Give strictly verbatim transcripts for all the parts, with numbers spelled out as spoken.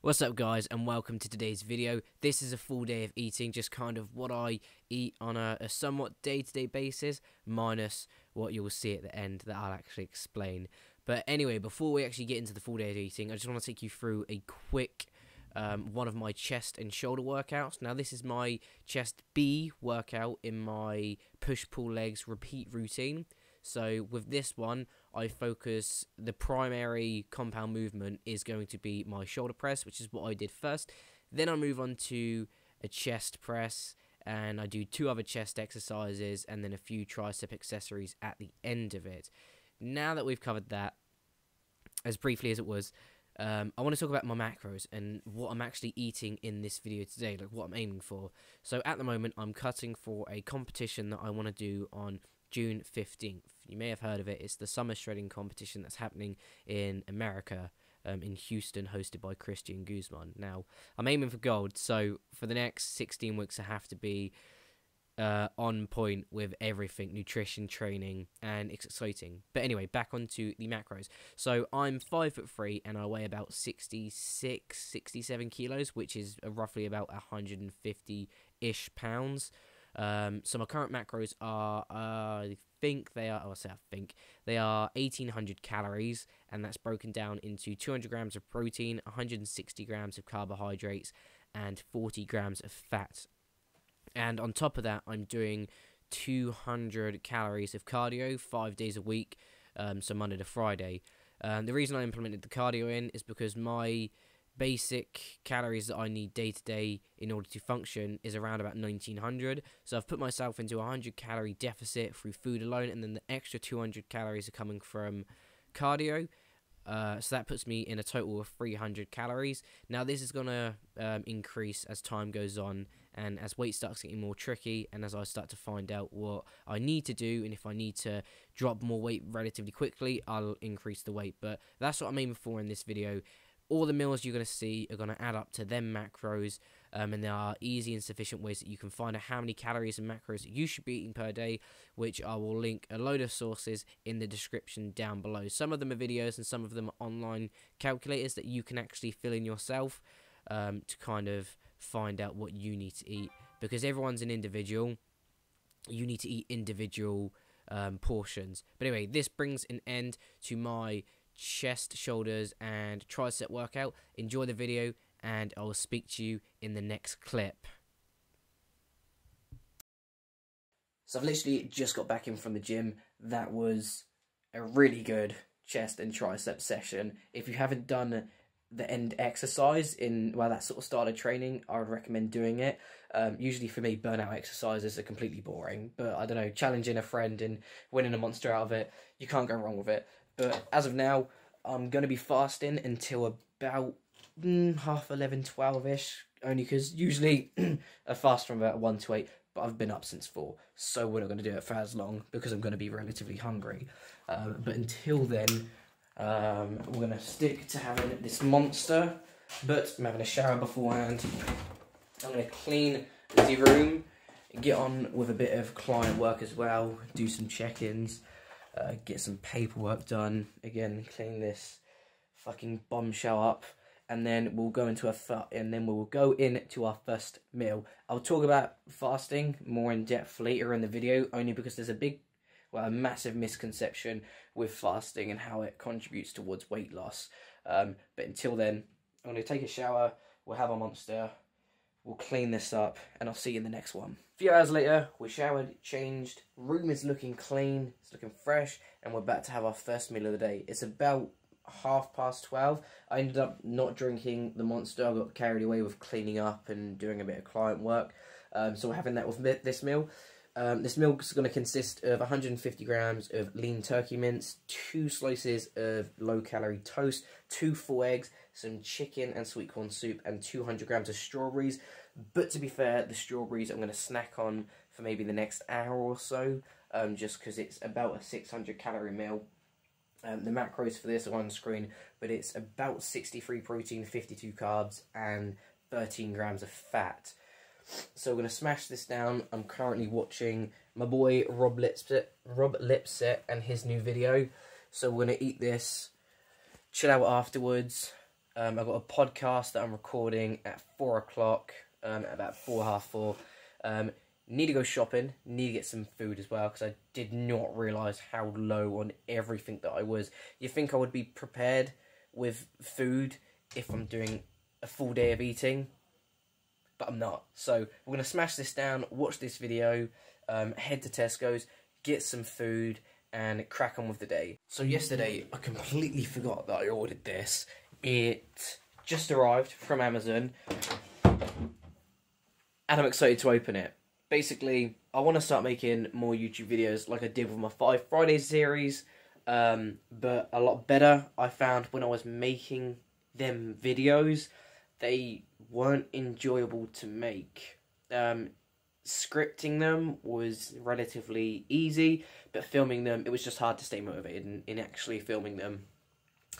What's up guys, and welcome to today's video. This is a full day of eating, just kind of what I eat on a, a somewhat day-to-day basis, minus what you'll see at the end that I'll actually explain. But anyway, before we actually get into the full day of eating, I just want to take you through a quick um, one of my chest and shoulder workouts. Now this is my chest B workout in my push-pull legs repeat routine. So with this one, I focus, the primary compound movement is going to be my shoulder press, which is what I did first. Then I move on to a chest press, and I do two other chest exercises, and then a few tricep accessories at the end of it. Now that we've covered that, as briefly as it was, um, I want to talk about my macros and what I'm actually eating in this video today, like what I'm aiming for. So at the moment, I'm cutting for a competition that I want to do on June fifteenth. You may have heard of it. It's the summer shredding competition that's happening in America, um, in Houston, hosted by Christian Guzman. Now, I'm aiming for gold, so for the next sixteen weeks, I have to be uh, on point with everything, nutrition, training, and it's exciting. But anyway, back onto the macros. So I'm five foot three, and I weigh about sixty-six, sixty-seven kilos, which is roughly about one hundred fifty-ish pounds. Um, so my current macros are, uh, I think they are, oh, I say I think, they are eighteen hundred calories, and that's broken down into two hundred grams of protein, one hundred sixty grams of carbohydrates, and forty grams of fat. And on top of that, I'm doing two hundred calories of cardio five days a week, um, so Monday to Friday. Um, the reason I implemented the cardio in is because my basic calories that I need day to day in order to function is around about nineteen hundred, so I've put myself into a one hundred calorie deficit through food alone, and then the extra two hundred calories are coming from cardio, uh, so that puts me in a total of three hundred calories. Now this is going to um, increase as time goes on, and as weight starts getting more tricky, and as I start to find out what I need to do, and if I need to drop more weight relatively quickly, I'll increase the weight. But that's what I'm aiming for in this video. All the meals you're going to see are going to add up to them macros, um, and there are easy and sufficient ways that you can find out how many calories and macros you should be eating per day, which I will link a load of sources in the description down below. Some of them are videos, and some of them are online calculators that you can actually fill in yourself um, to kind of find out what you need to eat. Because everyone's an individual, you need to eat individual um, portions. But anyway, this brings an end to my chest, shoulders, and tricep workout. Enjoy the video, and I'll speak to you in the next clip. So I've literally just got back in from the gym. That was a really good chest and tricep session. If you haven't done the end exercise in, well, that sort of style of training, I would recommend doing it. Um, usually for me, burnout exercises are completely boring, but I don't know, challenging a friend and winning a monster out of it, you can't go wrong with it. But as of now, I'm going to be fasting until about mm, half eleven, twelve-ish, only because usually I fast from about one to eight, but I've been up since four, so we're not going to do it for as long because I'm going to be relatively hungry. Um, but until then, um, we're going to stick to having this monster, but I'm having a shower beforehand. I'm going to clean the room, get on with a bit of client work as well, do some check-ins. Uh, get some paperwork done, again clean this fucking bombshell up, and then we'll go into a and then we'll go in to our first meal. I'll talk about fasting more in depth later in the video, only because there's a big, well, a massive misconception with fasting and how it contributes towards weight loss. Um, but until then, I'm going to take a shower, we'll have a monster, we'll clean this up, and I'll see you in the next one. A few hours later, we showered, changed, room is looking clean, it's looking fresh, and we're about to have our first meal of the day. It's about half past twelve. I ended up not drinking the monster, I got carried away with cleaning up and doing a bit of client work. Um, so we're having that with this meal. Um, this meal is going to consist of one hundred fifty grams of lean turkey mince, two slices of low-calorie toast, two full eggs, some chicken and sweet corn soup, and two hundred grams of strawberries. But to be fair, the strawberries I'm going to snack on for maybe the next hour or so, um, just because it's about a six hundred calorie meal. Um, the macros for this are on screen, but it's about sixty-three protein, fifty-two carbs, and thirteen grams of fat. So we're going to smash this down. I'm currently watching my boy Rob Lipsett, Rob Lipsett and his new video. So we're going to eat this, chill out afterwards, Um, I've got a podcast that I'm recording at four o'clock, um, at about four, half four. Um, need to go shopping, need to get some food as well, because I did not realise how low on everything that I was. You think I would be prepared with food if I'm doing a full day of eating, but I'm not. So we're going to smash this down, watch this video, um, head to Tesco's, get some food, and crack on with the day. So yesterday, I completely forgot that I ordered this. It just arrived from Amazon, and I'm excited to open it. Basically, I want to start making more YouTube videos like I did with my Five Fridays series, um, but a lot better. I found when I was making them videos, they weren't enjoyable to make. Um, scripting them was relatively easy, but filming them, it was just hard to stay motivated in, in actually filming them.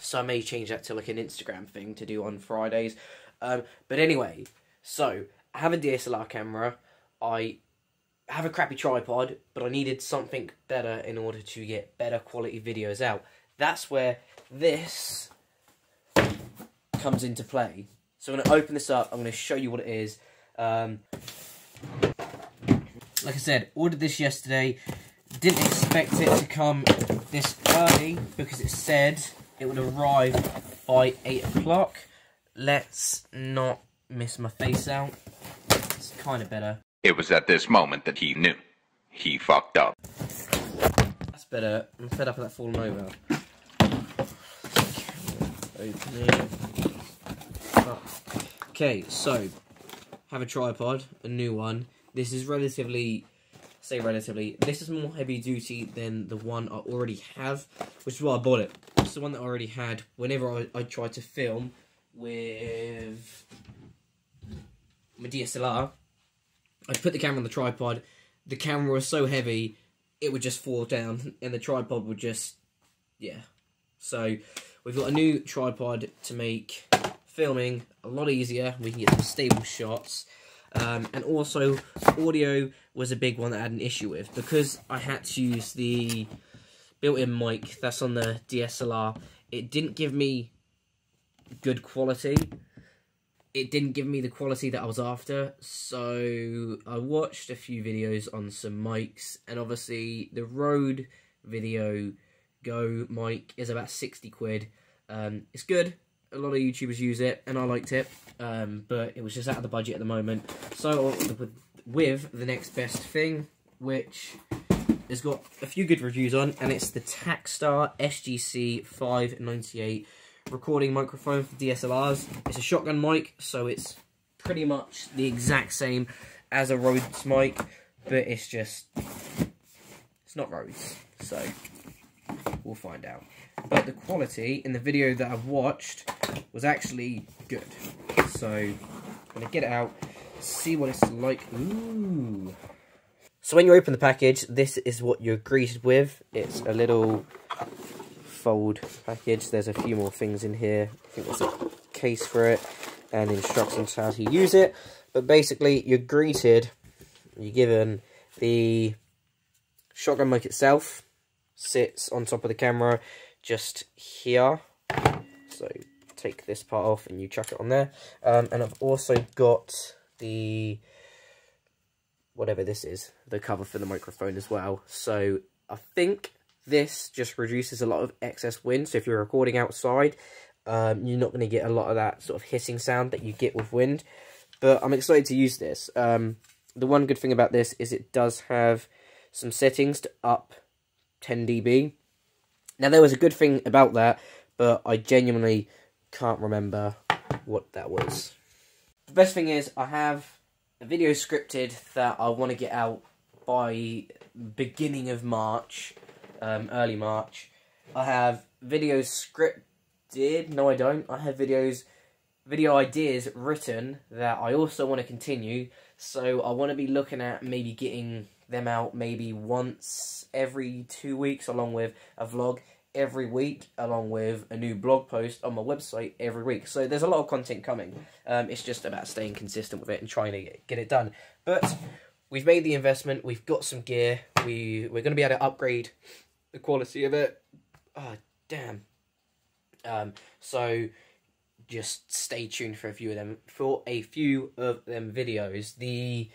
So I may change that to like an Instagram thing to do on Fridays. Um, but anyway, so I have a D S L R camera. I have a crappy tripod, but I needed something better in order to get better quality videos out. That's where this comes into play. So I'm going to open this up. I'm going to show you what it is. Um, like I said, ordered this yesterday. Didn't expect it to come this early because it said it would arrive by eight o'clock. Let's not miss my face out. It's kind of better. It was at this moment that he knew. He fucked up. That's better. I'm fed up of that falling over. Open it. Oh. Okay, so, have a tripod, a new one. This is relatively, say relatively, this is more heavy duty than the one I already have, which is why I bought it. It's the one that I already had whenever I, I tried to film with my D S L R. I put the camera on the tripod, the camera was so heavy, it would just fall down, and the tripod would just, yeah. So, we've got a new tripod to make filming a lot easier, we can get some stable shots, um, and also, audio was a big one that I had an issue with, because I had to use the built-in mic that's on the D S L R, it didn't give me good quality. It didn't give me the quality that I was after, so I watched a few videos on some mics, and obviously the Rode Video Go mic is about sixty quid. Um, it's good, a lot of YouTubers use it, and I liked it, um, but it was just out of the budget at the moment. So with the next best thing, which has got a few good reviews on, and it's the Takstar S G C five ninety-eight. Recording microphone for D S L Rs. It's a shotgun mic, so it's pretty much the exact same as a Rode's mic, but it's just, it's not Rode's, so we'll find out. But the quality in the video that I've watched was actually good, so I'm gonna get it out, see what it's like. Ooh. So when you open the package, this is what you're greeted with. It's a little fold package. There's a few more things in here. I think there's a case for it and instructions how to use it. But basically, you're greeted, you're given the shotgun mic itself, sits on top of the camera just here. So take this part off and you chuck it on there. Um, and I've also got the whatever this is, the cover for the microphone as well. So I think this just reduces a lot of excess wind, so if you're recording outside, um, you're not going to get a lot of that sort of hissing sound that you get with wind, but I'm excited to use this. Um, the one good thing about this is it does have some settings to up ten D B. Now, there was a good thing about that, but I genuinely can't remember what that was. The best thing is I have a video scripted that I want to get out by beginning of March. Um, early March. I have videos scripted, no I don't, I have videos, video ideas written that I also want to continue, so I want to be looking at maybe getting them out maybe once every two weeks along with a vlog every week, along with a new blog post on my website every week, so there's a lot of content coming. Um, it's just about staying consistent with it and trying to get it done, but we've made the investment, we've got some gear, we, we're going to be able to upgrade the quality of it. Oh, damn. Um, so just stay tuned for a few of them for a few of them videos. The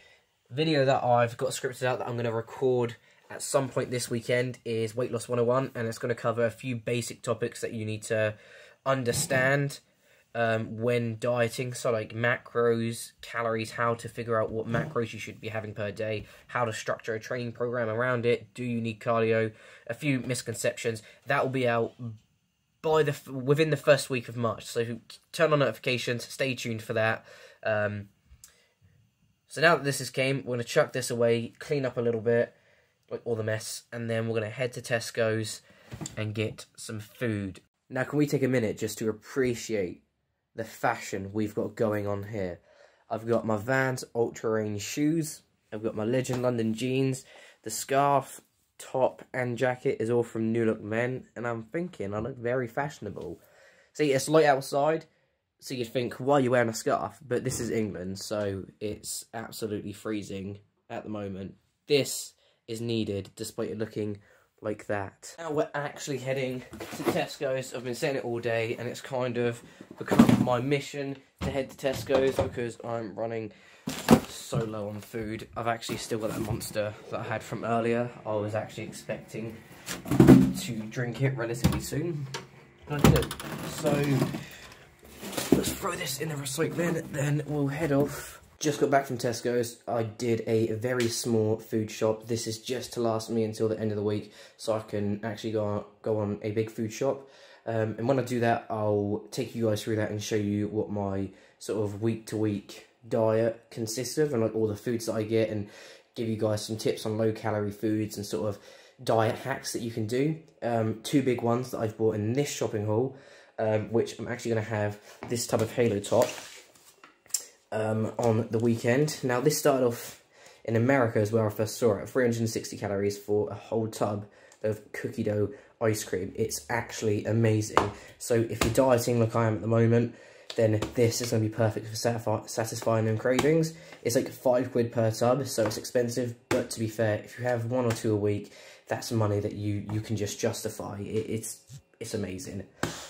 video that I've got scripted out that I'm going to record at some point this weekend is Weight Loss one oh one, and it's going to cover a few basic topics that you need to understand um, when dieting, so like macros, calories, how to figure out what macros you should be having per day, how to structure a training program around it, do you need cardio, a few misconceptions. That will be out by the within the first week of March, so turn on notifications, stay tuned for that. Um, so now that this has came, we're going to chuck this away, clean up a little bit, like all the mess, and then we're going to head to Tesco's and get some food. Now, can we take a minute just to appreciate the fashion we've got going on here? I've got my Vans Ultra Range shoes, I've got my Legend London jeans, the scarf, top and jacket is all from New Look Men, and I'm thinking I look very fashionable. See, it's light outside, so you'd think, why are you wearing a scarf? But this is England, so it's absolutely freezing at the moment. This is needed, despite it looking like that. Now we're actually heading to Tesco's. I've been saying it all day, and it's kind of become my mission to head to Tesco's because I'm running so low on food. I've actually still got that Monster that I had from earlier. I was actually expecting to drink it relatively soon, and I didn't. So let's throw this in the recycling, then we'll head off. Just got back from Tesco's. I did a very small food shop. This is just to last me until the end of the week, so I can actually go on, go on a big food shop. Um, and when I do that, I'll take you guys through that and show you what my sort of week-to-week diet consists of, and like all the foods that I get, and give you guys some tips on low-calorie foods and sort of diet hacks that you can do. Um, two big ones that I've bought in this shopping haul, um, which I'm actually going to have this tub of Halo Top. Um, on the weekend. Now, this started off in America is where I first saw it. three hundred sixty calories for a whole tub of cookie dough ice cream. It's actually amazing. So if you're dieting like I am at the moment, then this is going to be perfect for satisfy satisfying them cravings. It's like five quid per tub, so it's expensive. But to be fair, if you have one or two a week, that's money that you, you can just justify. It, it's, it's amazing.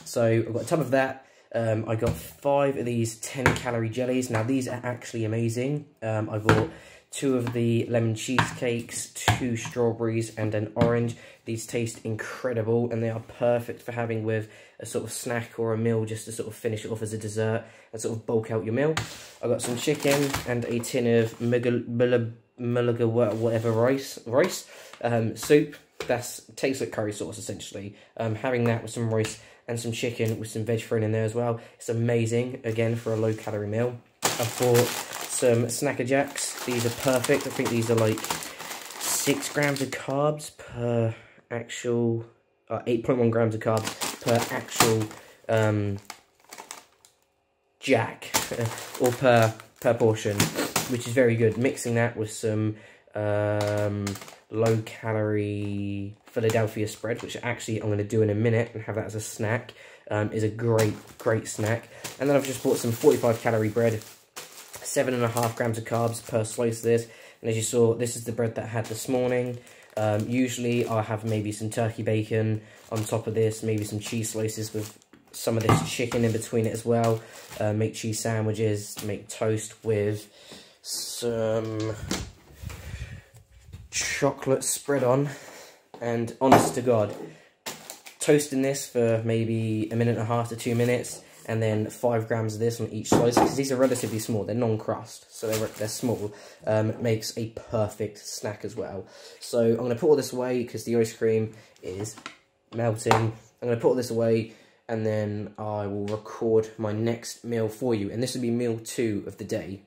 So I've got a tub of that. Um, I got five of these ten calorie jellies. Now, these are actually amazing. Um, I bought two of the lemon cheesecakes, two strawberries, and an orange. These taste incredible, and they are perfect for having with a sort of snack or a meal, just to sort of finish it off as a dessert and sort of bulk out your meal. I got some chicken and a tin of mulligan, whatever rice, rice um, soup. That tastes like curry sauce, essentially. Um, having that with some rice and some chicken with some veg thrown in there as well. It's amazing, again, for a low-calorie meal. I bought some Snacker Jacks. These are perfect. I think these are like six grams of carbs per actual... Uh, eight point one grams of carbs per actual um, jack, or per, per portion, which is very good. Mixing that with some... Um, low-calorie Philadelphia spread, which actually I'm going to do in a minute and have that as a snack, um, is a great, great snack. And then I've just bought some forty-five calorie bread, seven and a half grams of carbs per slice of this. And as you saw, this is the bread that I had this morning. Um, usually I have maybe some turkey bacon on top of this, maybe some cheese slices with some of this chicken in between it as well. Uh, make cheese sandwiches, make toast with some... chocolate spread on, and honest to God, toasting this for maybe a minute and a half to two minutes, and then five grams of this on each slice, because these are relatively small, they're non-crust, so they're, they're small. Um, makes a perfect snack as well. So I'm going to put all this away because the ice cream is melting. I'm going to put all this away, and then I will record my next meal for you, and this will be meal two of the day.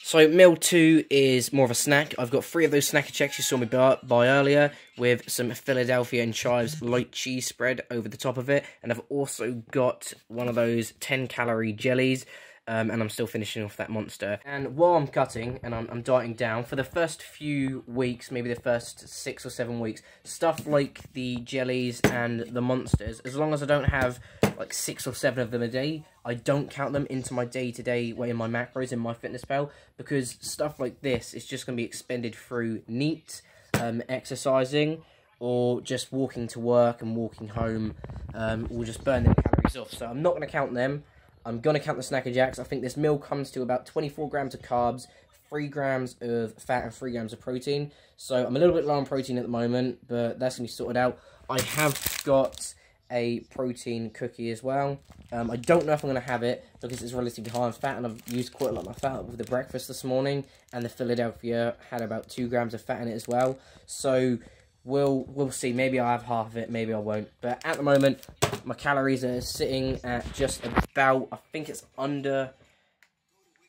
So meal two is more of a snack. I've got three of those Snacker Jacks you saw me buy, buy earlier, with some Philadelphia and chives light cheese spread over the top of it. And I've also got one of those ten calorie jellies, um, and I'm still finishing off that Monster. And while I'm cutting and I'm, I'm dieting down, for the first few weeks, maybe the first six or seven weeks, stuff like the jellies and the Monsters, as long as I don't have like six or seven of them a day, I don't count them into my day-to-day way in my macros in MyFitnessPal, because stuff like this is just going to be expended through NEAT, um, exercising, or just walking to work and walking home, um, or just burning calories grams off, so I'm not going to count them. I'm going to count the Snacker Jacks. I think this meal comes to about twenty-four grams of carbs, three grams of fat, and three grams of protein. So I'm a little bit low on protein at the moment, but that's going to be sorted out. I have got a protein cookie as well. Um, I don't know if I'm going to have it because it's relatively high in fat, and I've used quite a lot of my fat with the breakfast this morning, and the Philadelphia had about two grams of fat in it as well. So we'll, we'll see. Maybe I'll have half of it, maybe I won't. But at the moment, my calories are sitting at just about, I think it's under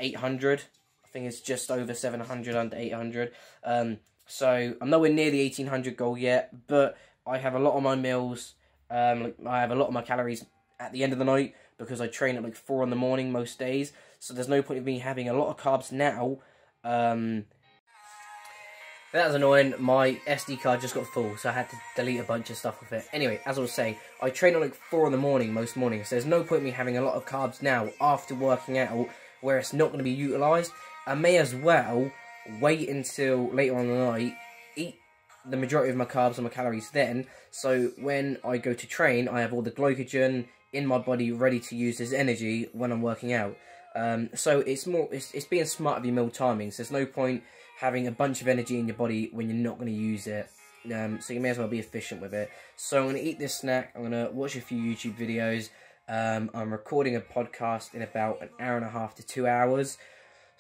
eight hundred. I think it's just over seven hundred, under eight hundred. Um, so I'm nowhere near the eighteen hundred goal yet, but I have a lot of my meals. Um, I have a lot of my calories at the end of the night because I train at like four in the morning most days. So there's no point in me having a lot of carbs now. Um, that was annoying. My S D card just got full, so I had to delete a bunch of stuff with it. Anyway, as I was saying, I train at like four in the morning most mornings. So there's no point in me having a lot of carbs now after working out where it's not going to be utilised. I may as well wait until later on in the night, eat the majority of my carbs and my calories then, so when I go to train, I have all the glycogen in my body ready to use as energy when I'm working out. Um, so it's more, it's, it's being smart of your meal timings. There's no point having a bunch of energy in your body when you're not going to use it. Um, so you may as well be efficient with it. So I'm going to eat this snack, I'm going to watch a few YouTube videos, um, I'm recording a podcast in about an hour and a half to two hours.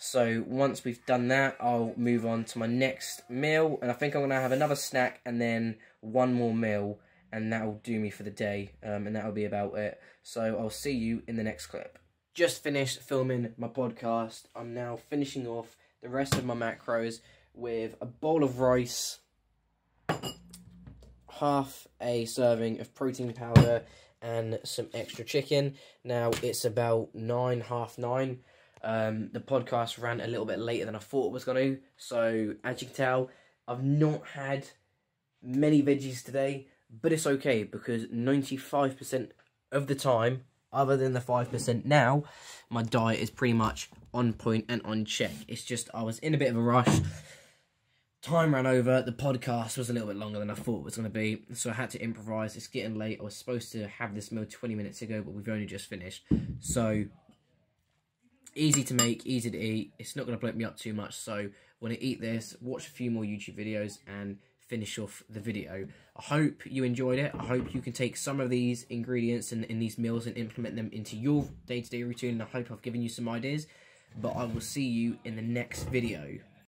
So once we've done that, I'll move on to my next meal, and I think I'm going to have another snack and then one more meal, and that'll do me for the day, um, and that'll be about it. So I'll see you in the next clip. Just finished filming my podcast. I'm now finishing off the rest of my macros with a bowl of rice, half a serving of protein powder, and some extra chicken. Now it's about nine, half nine. Um, the podcast ran a little bit later than I thought it was going to, so as you can tell, I've not had many veggies today, but it's okay, because ninety-five percent of the time, other than the five percent now, my diet is pretty much on point and on check. It's just I was in a bit of a rush, time ran over, the podcast was a little bit longer than I thought it was going to be, so I had to improvise. It's getting late. I was supposed to have this meal twenty minutes ago, but we've only just finished, so easy to make, easy to eat. It's not going to bloat me up too much, so when I eat this, watch a few more YouTube videos and finish off the video. I hope you enjoyed it. I hope you can take some of these ingredients and in, in these meals and implement them into your day-to-day routine, and I hope I've given you some ideas, but I will see you in the next video.